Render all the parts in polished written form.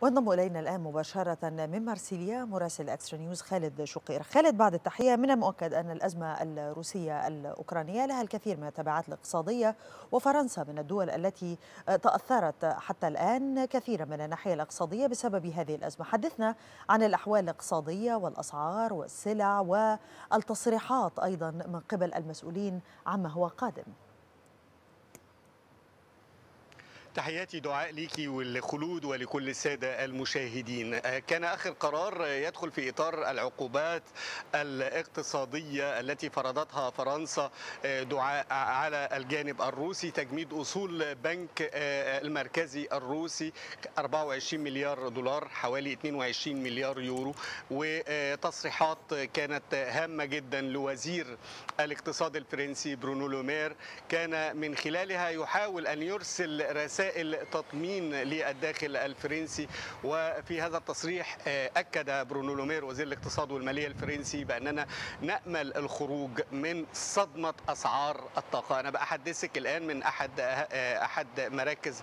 وانضم الينا الان مباشره من مارسيليا مراسل اكسترا نيوز خالد شقير. خالد، بعد التحيه، من المؤكد ان الازمه الروسيه الاوكرانيه لها الكثير من التبعات الاقتصاديه، وفرنسا من الدول التي تاثرت حتى الان كثيرا من الناحيه الاقتصاديه بسبب هذه الازمه. حدثنا عن الاحوال الاقتصاديه والاسعار والسلع والتصريحات ايضا من قبل المسؤولين عما هو قادم. تحياتي دعاء ليكي والخلود ولكل السادة المشاهدين. كان آخر قرار يدخل في إطار العقوبات الاقتصادية التي فرضتها فرنسا دعاء على الجانب الروسي، تجميد أصول بنك المركزي الروسي 24 مليار دولار حوالي 22 مليار يورو. وتصريحات كانت هامة جدا لوزير الاقتصاد الفرنسي برونو لومير، كان من خلالها يحاول أن يرسل رسائل تطمين للداخل الفرنسي. وفي هذا التصريح أكد برونو لومير وزير الاقتصاد والمالية الفرنسي بأننا نأمل الخروج من صدمة أسعار الطاقة. أنا بحدثك الآن من أحد مراكز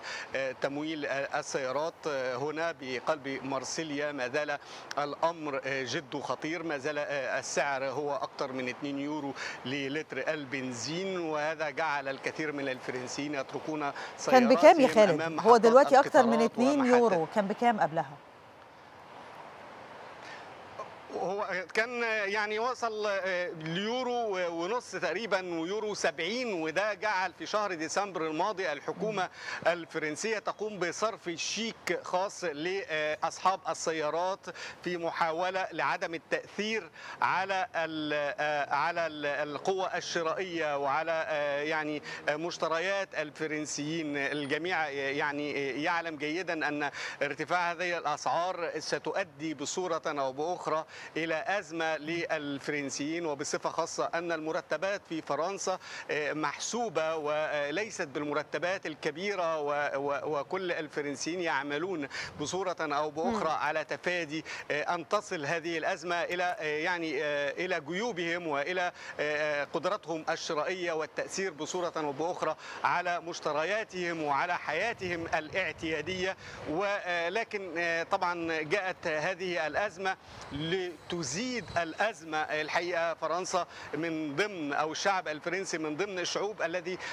تمويل السيارات هنا بقلب مارسيليا. ما زال الأمر جد خطير، ما زال السعر هو أكثر من 2 يورو للتر البنزين، وهذا جعل الكثير من الفرنسيين يتركون سيارات. بكام يا خالد؟ هو دلوقتي أكثر من 2 يورو، كان بكام قبلها؟ هو كان يعني وصل ليورو ونص تقريبا ويورو 70، وده جعل في شهر ديسمبر الماضي الحكومة الفرنسية تقوم بصرف شيك خاص لأصحاب السيارات في محاولة لعدم التأثير على القوة الشرائية وعلى يعني مشتريات الفرنسيين. الجميع يعني يعلم جيدا أن ارتفاع هذه الأسعار ستؤدي بصورة أو بأخرى إلى أزمة للفرنسيين، وبصفة خاصة أن المرتبات في فرنسا محسوبة وليست بالمرتبات الكبيرة، وكل الفرنسيين يعملون بصورة أو بأخرى على تفادي أن تصل هذه الأزمة إلى جيوبهم وإلى قدرتهم الشرائية والتأثير بصورة أو بأخرى على مشترياتهم وعلى حياتهم الاعتيادية. ولكن طبعا جاءت هذه الأزمة لتزيد الأزمة. الحقيقة فرنسا من ضمن أو الشعب الفرنسي من ضمن الشعوب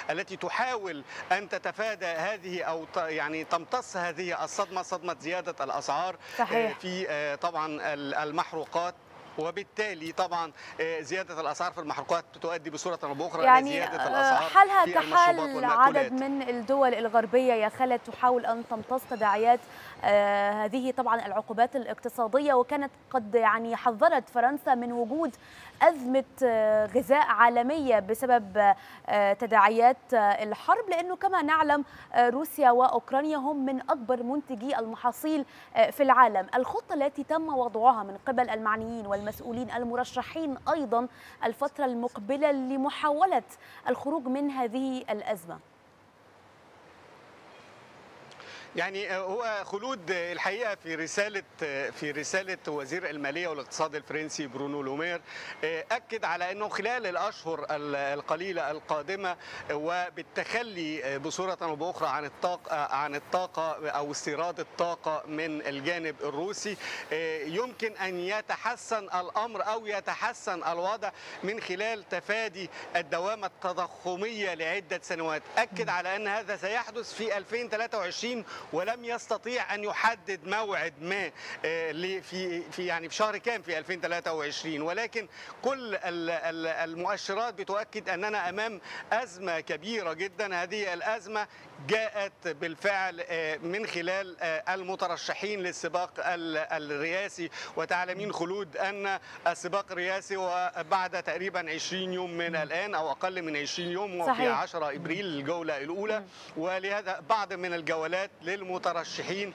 التي تحاول أن تتفادى هذه أو يعني تمتص هذه الصدمة، صدمة زيادة الأسعار. صحيح. في طبعا المحروقات، وبالتالي طبعا زيادة الأسعار في المحروقات تؤدي بصورة أو بأخرى يعني لزيادة الأسعار. حالها كحال عدد من الدول الغربية يا خالد، تحاول أن تمتص تداعيات هذه طبعا العقوبات الاقتصادية، وكانت قد يعني حذرت فرنسا من وجود أزمة غذاء عالمية بسبب تداعيات الحرب، لأنه كما نعلم روسيا وأوكرانيا هم من أكبر منتجي المحاصيل في العالم. الخطة التي تم وضعها من قبل المعنيين والمسؤولين المرشحين أيضا الفترة المقبلة لمحاولة الخروج من هذه الأزمة، يعني هو خلود. الحقيقه في رساله وزير الماليه والاقتصاد الفرنسي برونو لومير، اكد على انه خلال الاشهر القليله القادمه وبالتخلي بصوره او باخرى عن الطاقه او استيراد الطاقه من الجانب الروسي، يمكن ان يتحسن الامر او يتحسن الوضع من خلال تفادي الدوامه التضخميه لعده سنوات. اكد على ان هذا سيحدث في 2023 ولم يستطيع ان يحدد موعد ما في شهر كام في 2023، ولكن كل المؤشرات بتؤكد اننا امام ازمه كبيره جدا. هذه الازمه جاءت بالفعل من خلال المترشحين للسباق الرئاسي، وتعلمين خلود ان السباق الرئاسي وبعد تقريبا 20 يوم من الان او اقل من 20 يوم، وفي 10 ابريل الجوله الاولى، ولهذا بعض من الجولات للمترشحين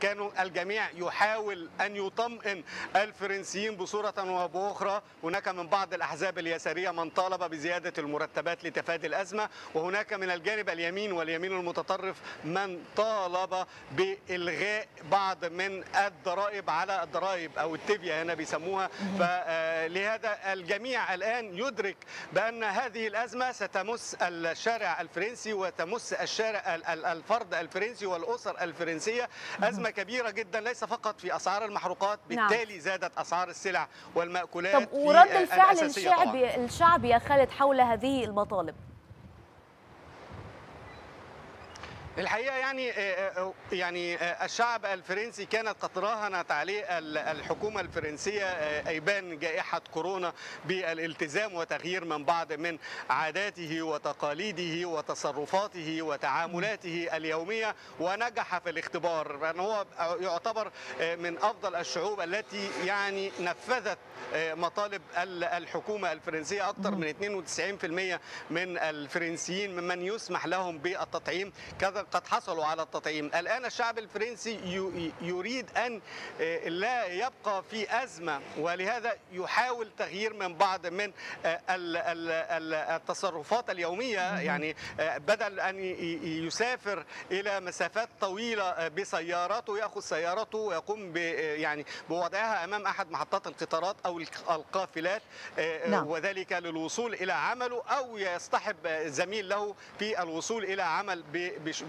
كانوا الجميع يحاول أن يطمئن الفرنسيين بصورة أو بأخرى. هناك من بعض الأحزاب اليسارية من طالب بزيادة المرتبات لتفادي الأزمة، وهناك من الجانب اليمين واليمين الفلسطيني المتطرف من طالب بإلغاء بعض من الضرائب على الضرائب أو التبية هنا بيسموها. فلهذا الجميع الآن يدرك بأن هذه الأزمة ستمس الشارع الفرنسي وتمس الشارع الفرد الفرنسي والأسر الفرنسية، أزمة كبيرة جدا ليس فقط في أسعار المحروقات، بالتالي زادت أسعار السلع والمأكولات. طب ورد الفعل الشعبي يا خالد حول هذه المطالب؟ الحقيقه يعني الشعب الفرنسي كانت قد راهنت عليه الحكومه الفرنسيه ايبان جائحه كورونا بالالتزام وتغيير من بعض من عاداته وتقاليده وتصرفاته وتعاملاته اليوميه، ونجح في الاختبار. يعني هو يعتبر من افضل الشعوب التي يعني نفذت مطالب الحكومه الفرنسيه. اكثر من 92% من الفرنسيين ممن يسمح لهم بالتطعيم قد حصلوا على التطعيم. الآن الشعب الفرنسي يريد أن لا يبقى في أزمة، ولهذا يحاول تغيير من بعض من التصرفات اليومية. يعني بدل أن يسافر إلى مسافات طويلة بسيارته، يأخذ سيارته ويقوم يعني بوضعها أمام أحد محطات القطارات أو القافلات، وذلك للوصول إلى عمله، أو يصطحب زميل له في الوصول إلى عمل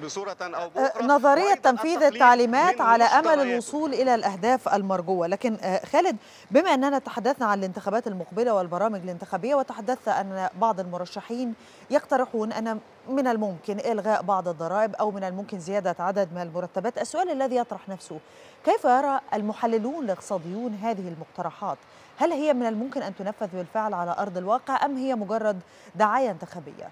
بصورة أو بأخرى. نظرية تنفيذ التعليمات على أمل الوصول إلى الأهداف المرجوة. لكن خالد، بما أننا تحدثنا عن الانتخابات المقبلة والبرامج الانتخابية، وتحدثت أن بعض المرشحين يقترحون أن من الممكن إلغاء بعض الضرائب أو من الممكن زيادة عدد من المرتبات، السؤال الذي يطرح نفسه: كيف يرى المحللون الاقتصاديون هذه المقترحات؟ هل هي من الممكن أن تنفذ بالفعل على أرض الواقع أم هي مجرد دعاية انتخابية؟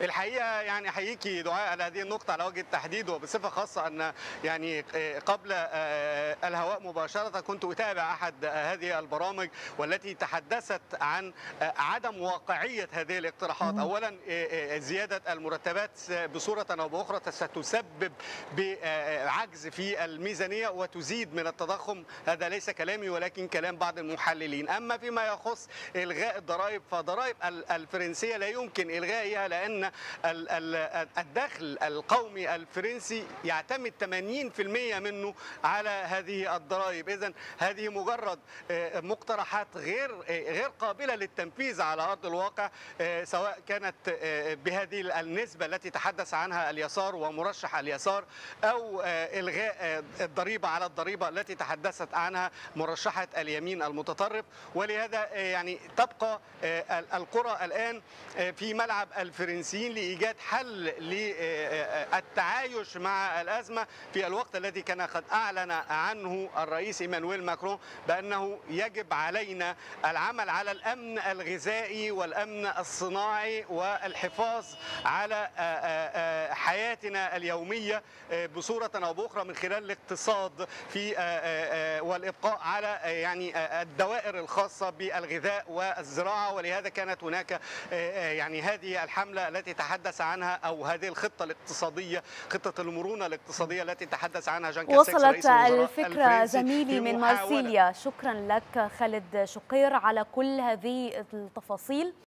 الحقيقه يعني احييكي دعاء على هذه النقطه على وجه التحديد، وبصفه خاصه ان يعني قبل الهواء مباشره كنت اتابع احد هذه البرامج والتي تحدثت عن عدم واقعيه هذه الاقتراحات. اولا زياده المرتبات بصوره او باخرى ستسبب بعجز في الميزانيه وتزيد من التضخم، هذا ليس كلامي ولكن كلام بعض المحللين. اما فيما يخص الغاء الضرائب، فضرائب الفرنسيه لا يمكن الغائها، لان الدخل القومي الفرنسي يعتمد 80% منه على هذه الضرائب. إذن هذه مجرد مقترحات غير قابلة للتنفيذ على أرض الواقع، سواء كانت بهذه النسبة التي تحدث عنها اليسار ومرشح اليسار، أو إلغاء الضريبة على الضريبة التي تحدثت عنها مرشحة اليمين المتطرف. ولهذا يعني تبقى القرى الآن في ملعب الفرنسي لإيجاد حل للتعايش مع الأزمة في الوقت الذي كان قد أعلن عنه الرئيس إيمانويل ماكرون بأنه يجب علينا العمل على الأمن الغذائي والأمن الصناعي والحفاظ على حياتنا اليومية بصورة أو بأخرى من خلال الاقتصاد في والإبقاء على يعني الدوائر الخاصة بالغذاء والزراعة. ولهذا كانت هناك يعني هذه الحملة التي تحدث عنها، أو هذه الخطة الاقتصادية، خطة المرونة الاقتصادية التي تحدث عنها جان كاسيكس رئيس الوزراء الفرنسي. وصلت الفكرة زميلي من مارسيليا. شكرا لك خالد شقير على كل هذه التفاصيل.